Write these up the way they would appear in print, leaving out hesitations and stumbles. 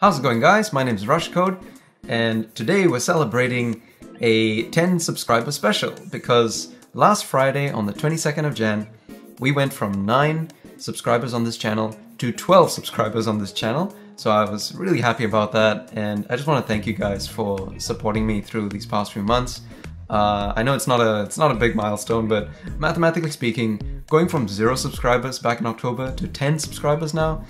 How's it going, guys? My name is Rushcode, and today we're celebrating a 10 subscriber special because last Friday on the 22nd of Jan, we went from 9 subscribers on this channel to 12 subscribers on this channel. So I was really happy about that, and I just want to thank you guys for supporting me through these past few months. I know it's not a big milestone, but mathematically speaking, going from 0 subscribers back in October to 10 subscribers now,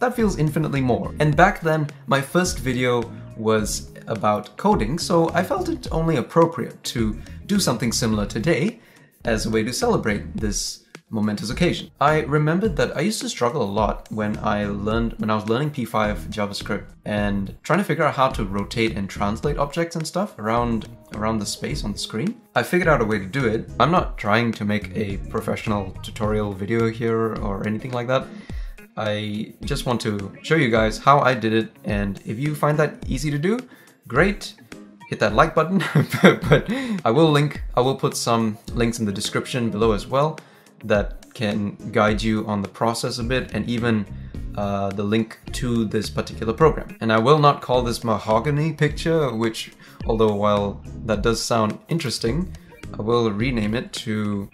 that feels infinitely more. And back then, my first video was about coding, so I felt it only appropriate to do something similar today as a way to celebrate this momentous occasion. I remembered that I used to struggle a lot when I was learning P5 JavaScript and trying to figure out how to rotate and translate objects and stuff around the space on the screen. I figured out a way to do it. I'm not trying to make a professional tutorial video here or anything like that. I just want to show you guys how I did it, and if you find that easy to do, great, hit that like button. But I will put some links in the description below as well that can guide you on the process a bit, and even the link to this particular program. And I will not call this mahogany picture, which, although while that does sound interesting, I will rename it to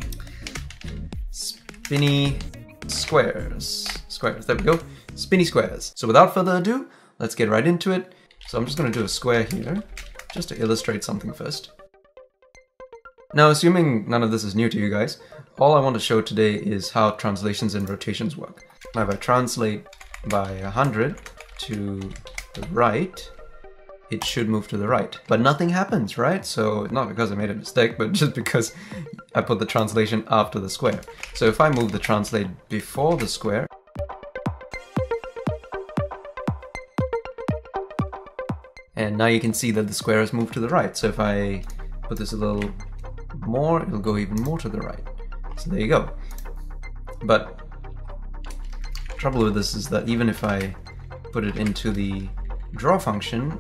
Spinny Squares. There we go. Spinny Squares. So without further ado, let's get right into it. So I'm just going to do a square here, just to illustrate something first. Now, assuming none of this is new to you guys, all I want to show today is how translations and rotations work. Now, if I translate by 100 to the right, it should move to the right. But nothing happens, right? So not because I made a mistake, but just because I put the translation after the square. So if I move the translate before the square, and now you can see that the square has moved to the right. So if I put this a little more, it'll go even more to the right. So there you go. But the trouble with this is that even if I put it into the draw function,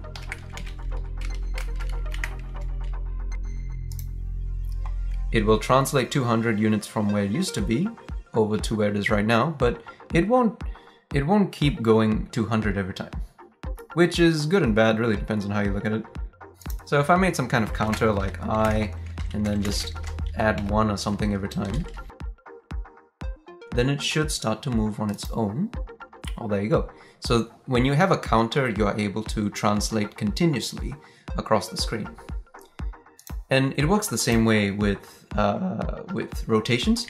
it will translate 200 units from where it used to be over to where it is right now, but it won't keep going 200 every time. Which is good and bad, really depends on how you look at it. So if I made some kind of counter like I, and then just add 1 or something every time, then it should start to move on its own. Oh, there you go. So when you have a counter, you are able to translate continuously across the screen. And it works the same way with rotations.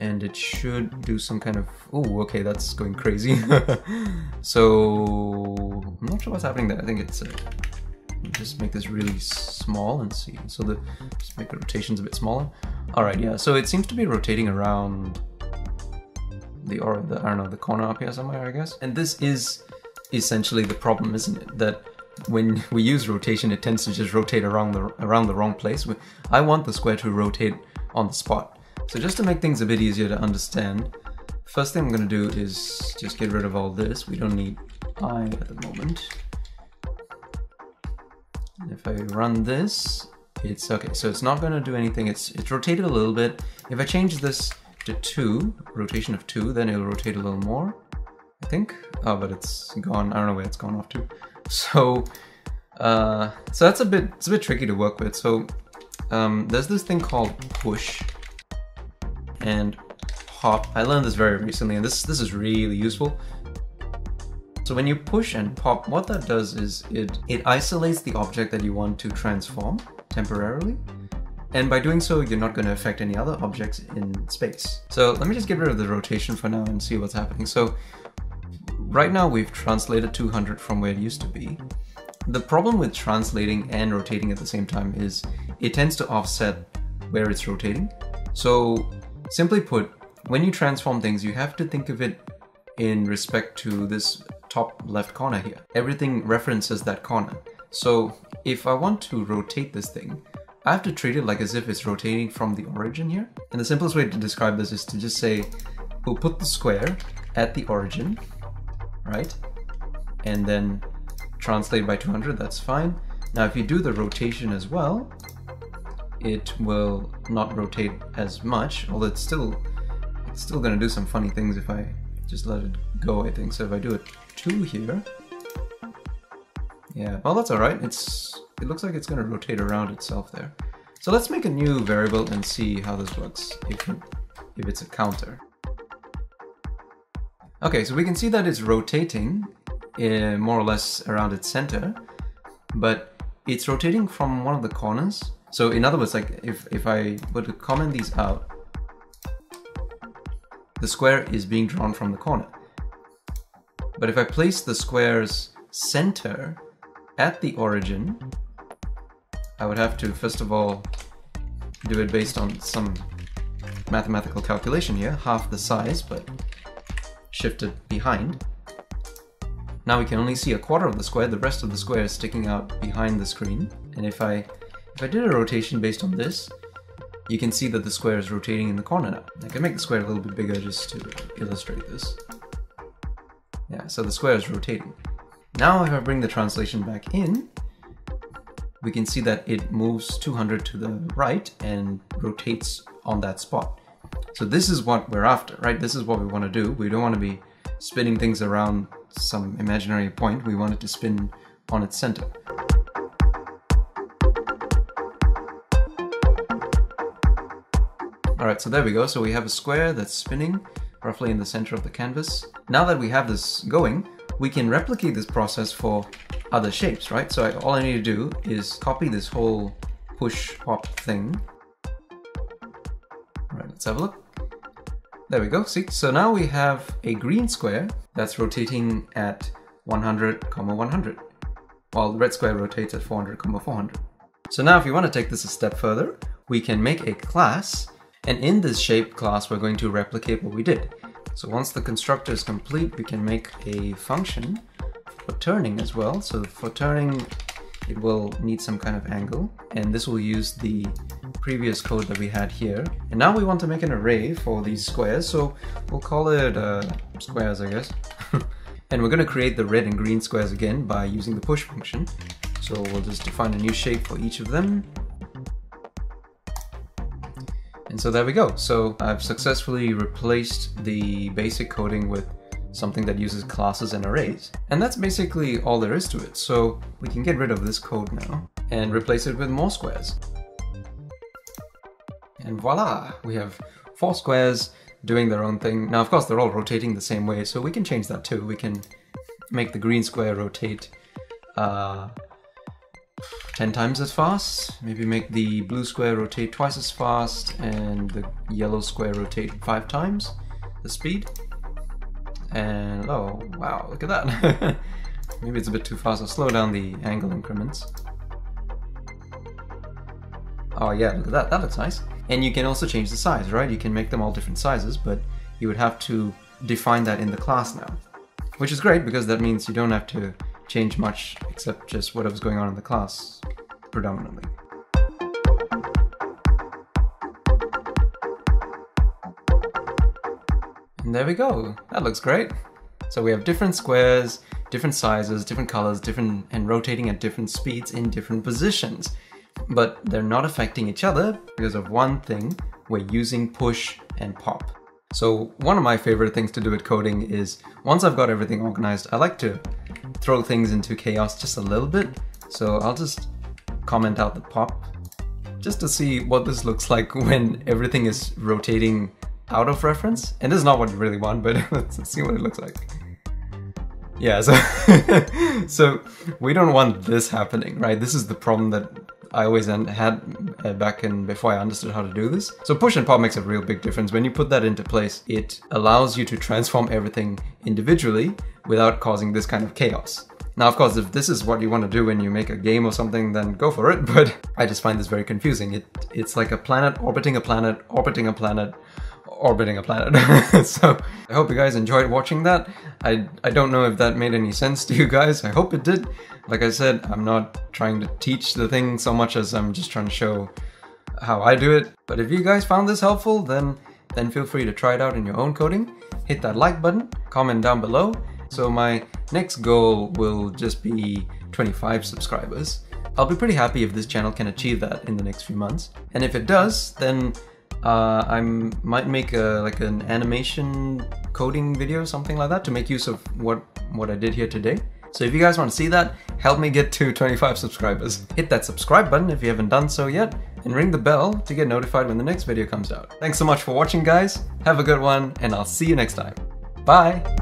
And it should do some kind of... Ooh, okay, that's going crazy. So I'm not sure what's happening there. I think it's... just make this really small and see. So just make the rotations a bit smaller. All right, yeah, so it seems to be rotating around the corner up here somewhere, I guess. And this is essentially the problem, isn't it? That when we use rotation, it tends to just rotate around the wrong place. I want the square to rotate on the spot. So just to make things a bit easier to understand, first thing I'm going to do is just get rid of all this. We don't need I at the moment. If I run this, it's okay. So it's not going to do anything. It's rotated a little bit. If I change this to 2, rotation of 2, then it'll rotate a little more, I think. Oh, but it's gone. I don't know where it's gone off to. So, that's it's a bit tricky to work with. So there's this thing called PUSH and POP. I learned this very recently, and this is really useful. So when you push and pop, what that does is it isolates the object that you want to transform temporarily, and by doing so, you're not going to affect any other objects in space. So let me just get rid of the rotation for now and see what's happening. So right now we've translated 200 from where it used to be. The problem with translating and rotating at the same time is it tends to offset where it's rotating. So simply put, when you transform things, you have to think of it in respect to this top left corner here. Everything references that corner. So if I want to rotate this thing, I have to treat it like as if it's rotating from the origin here. And the simplest way to describe this is to just say, we'll put the square at the origin, right? And then translate by 200, that's fine. Now, if you do the rotation as well, it will not rotate as much, although it's still going to do some funny things if I just let it go, I think. So if I do it 2 here. Yeah, well, that's all right. It looks like it's going to rotate around itself there. So let's make a new variable and see how this works if it's a counter. Okay, so we can see that it's rotating more or less around its center, but it's rotating from one of the corners. So in other words, like if I were to comment these out, the square is being drawn from the corner. But if I place the square's center at the origin, I would have to, first of all, do it based on some mathematical calculation here, half the size, but shifted behind. Now we can only see a quarter of the square, the rest of the square is sticking out behind the screen. And if I did a rotation based on this, you can see that the square is rotating in the corner now. I can make the square a little bit bigger just to illustrate this. Yeah, so the square is rotating. Now if I bring the translation back in, we can see that it moves 200 to the right and rotates on that spot. So this is what we're after, right? This is what we want to do. We don't want to be spinning things around some imaginary point. We want it to spin on its center. All right, so there we go. So we have a square that's spinning roughly in the center of the canvas. Now that we have this going, we can replicate this process for other shapes, right? So all I need to do is copy this whole push-pop thing. All right, let's have a look. There we go, see? So now we have a green square that's rotating at 100, 100, while the red square rotates at 400, 400. So now if you want to take this a step further, we can make a class, and in this shape class, we're going to replicate what we did. So once the constructor is complete, we can make a function for turning as well. So for turning, it will need some kind of angle, and this will use the previous code that we had here. And now we want to make an array for these squares, so we'll call it squares, I guess. And we're going to create the red and green squares again by using the push function. So we'll just define a new shape for each of them. And so there we go. So I've successfully replaced the basic coding with something that uses classes and arrays. And that's basically all there is to it. So we can get rid of this code now and replace it with more squares. And voila, we have 4 squares doing their own thing. Now, of course, they're all rotating the same way, so we can change that too. We can make the green square rotate 10 times as fast, maybe make the blue square rotate twice as fast and the yellow square rotate 5 times the speed. And oh wow, look at that. Maybe it's a bit too fast. I'll slow down the angle increments. Oh yeah, look at that, that looks nice. And you can also change the size, right? You can make them all different sizes, but you would have to define that in the class now, which is great because that means you don't have to change much except just whatever's going on in the class predominantly. And there we go, that looks great. So we have different squares, different sizes, different colors, and rotating at different speeds in different positions. But they're not affecting each other because of one thing: we're using push and pop. So one of my favorite things to do with coding is, once I've got everything organized, I like to throw things into chaos just a little bit. So I'll just comment out the pop just to see what this looks like when everything is rotating out of reference. And this is not what you really want, but let's see what it looks like. Yeah, so, so we don't want this happening, right? This is the problem that I always had back in before I understood how to do this. So push and pop makes a real big difference. When you put that into place, it allows you to transform everything individually without causing this kind of chaos. Now, of course, if this is what you want to do when you make a game or something, then go for it. But I just find this very confusing. It's like a planet orbiting a planet, orbiting a planet, orbiting a planet. So I hope you guys enjoyed watching that. I don't know if that made any sense to you guys. I hope it did. Like I said, I'm not trying to teach the thing so much as I'm just trying to show how I do it. But if you guys found this helpful, then feel free to try it out in your own coding. Hit that like button, comment down below. So my next goal will just be 25 subscribers. I'll be pretty happy if this channel can achieve that in the next few months. And if it does, then I might make like an animation coding video, something like that, to make use of what what I did here today. So if you guys want to see that, help me get to 25 subscribers. Hit that subscribe button if you haven't done so yet, and ring the bell to get notified when the next video comes out. Thanks so much for watching, guys. Have a good one, and I'll see you next time. Bye.